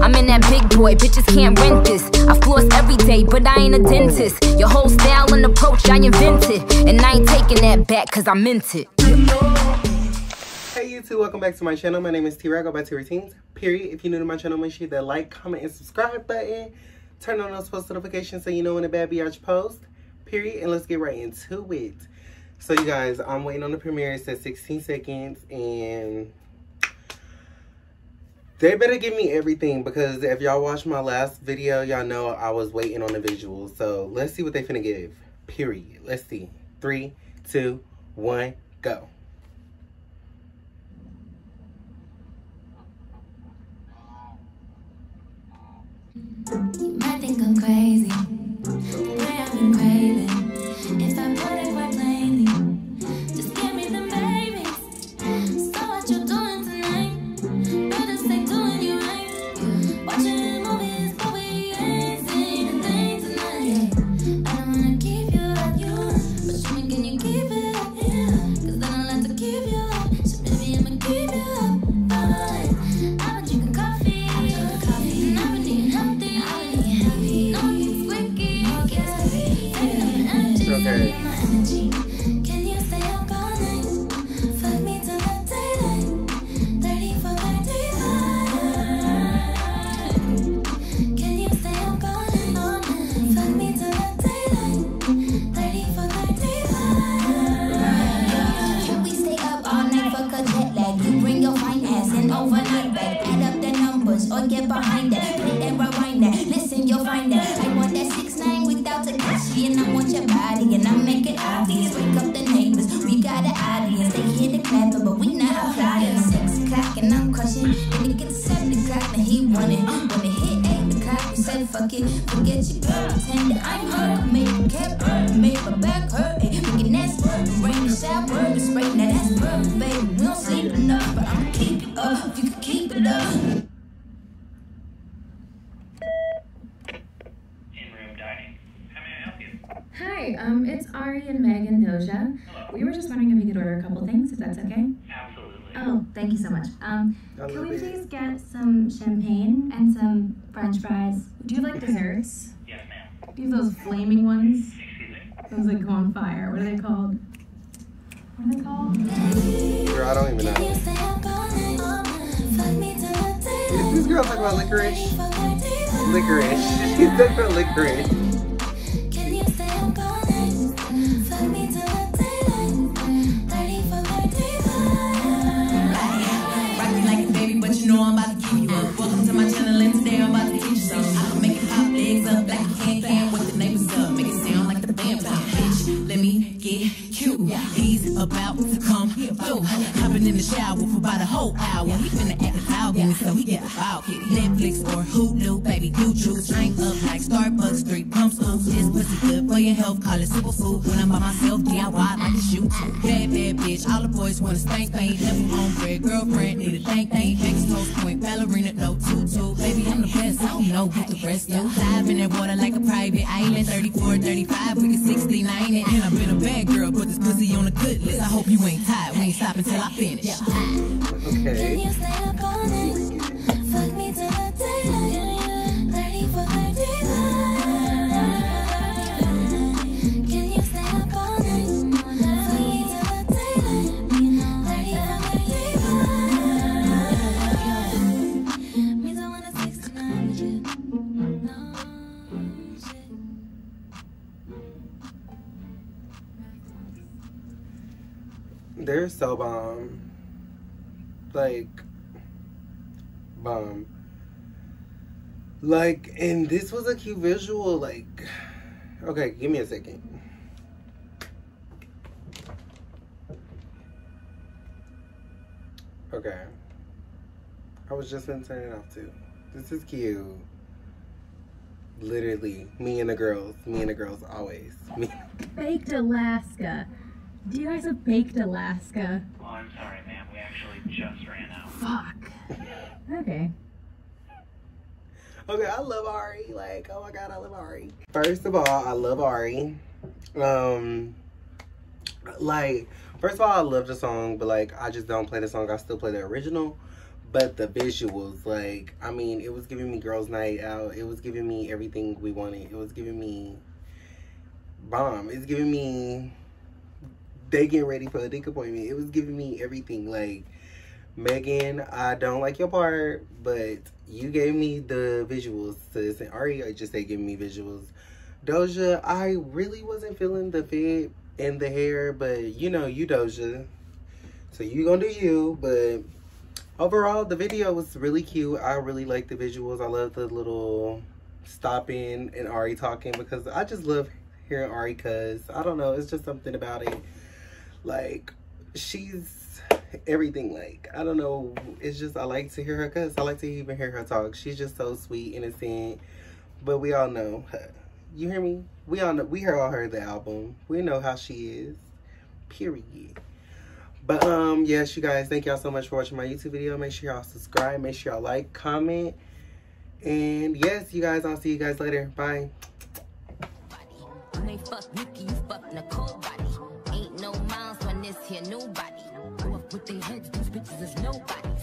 I'm in that big boy, bitches can't rent this. I floss every day, but I ain't a dentist. Your whole style and approach, I invented, and I ain't taking that back, cause I meant it. Hey YouTube, welcome back to my channel. My name is T-Raay, I go by T-Raay Tingz, period. If you're new to my channel, make sure you hit that like, comment, and subscribe button. Turn on those post notifications so you know when a bad biatch post, period. And let's get right into it. So you guys, I'm waiting on the premiere. It says 16 seconds and they better give me everything, because if y'all watched my last video, y'all know I was waiting on the visuals. So let's see what they finna give, period. Let's see. 3, 2, 1, go. You might think I'm crazy, the way I've been craving. If I put it quite plainly, just give me the babies. So what you doing tonight? Brothers say doing you right. Watching movies, but we ain't seen a thing tonight. I don't wanna keep you up, but show me, can you keep it up? Cause I don't like to keep you up, so baby, I'ma keep you up. I've been drinking coffee, and I've been eating healthy. Okay. Can you stay up all night? Fuck me till the daylight. 34+35. Can you stay up all night? Fuck me till the daylight. 34+35. Can we stay up all night? Fuck a jet lag. You bring your fine ass and overnight bag. Add up the numbers or get behind that. Play and rewind that. Listen, you'll find that. I want that 6'9" without the cashy, and I want your body. And I make it obvious, wake up the neighbors, we got an audience. They hear the clapper, but we not flying. 6 o'clock and I'm crushing, then it gets 7 o'clock and he running. When it hit 8 o'clock, you said fuck it, forget you girl, pretend that I'm her. Make a cap hurt, make my back hurt, making that spurt, rain, the shower, the spray. Now that's rough, baby, we don't sleep enough, but I'ma keep you up, if you can keep it up. Hi, it's Ari and Meg and Doja. Hello. We were just wondering if you could order a couple things, if that's okay? Absolutely. Oh, thank you so much. Can we please get some champagne and some french fries? Do you like desserts? Yes, ma'am. Do you have those flaming ones? Excuse me? Those that go on fire. What are they called? What are they called? Girl, I don't even know. Is this girl talking about licorice? Licorice. She's talking about licorice. About to come through. I've been in the shower for about a whole hour. He finna act loud with me, so he get a out. Netflix or Hulu, baby, do juice. Drink up like Starbucks, 3 pumps up. This pussy good for your health, call it superfood. When I'm by myself, DIY, I can shoot. Bad, bad bitch, all the boys wanna spank, bang. Never homebred, girlfriend, need a thank, thank. Ex-toast point, ballerina, no tutu. Baby, I'm the best, I don't know what the rest do. Dive in that water like a private island. 34+35, we can 69 it. And I've been a bad girl, put this pussy on a good. I hope you ain't tired. We ain't stopping till I finish. Okay. Can you stay up all night? Fuck me till the daylight. 34+35. Can you stay up all night? Fuck me till the daylight. 34+35. Means I wanna 69 with you. No shit. They're so bomb, like bomb, like. And this was a cute visual, like. Okay, give me a second. Okay, I was just gonna turn it off too. This is cute. Literally, me and the girls always. Me. Baked Alaska. Do you guys have baked Alaska? Oh, I'm sorry, ma'am. We actually just ran out. Fuck. Okay. Okay, I love Ari. Like, oh my God, I love Ari. First of all, I love Ari. Like, first of all, I love the song, but like, I just don't play the song. I still play the original. But the visuals, like, I mean, it was giving me girls' night out. It was giving me everything we wanted. It was giving me bomb. It's giving me they getting ready for a dick appointment. It was giving me everything. Like, Megan, I don't like your part, but you gave me the visuals. Sis and Ari, I just say give me visuals. Doja, I really wasn't feeling the fit and the hair, but you know you Doja, so you gonna do you. But overall, the video was really cute. I really like the visuals. I love the little stopping and Ari talking, because I just love hearing Ari, cuz I don't know, it's just something about it. Like, she's everything. Like, I don't know, it's just I like to hear her, cuz I like to even hear her talk. She's just so sweet, innocent, but we all know her. You hear me? We all know, we heard all heard the album. We know how she is. Period. But yes, you guys, thank y'all so much for watching my YouTube video. Make sure y'all subscribe, make sure y'all like, comment. And yes, you guys, I'll see you guys later. Bye. Ain't no miles when this here nobody. With their heads, these bitches is nobody.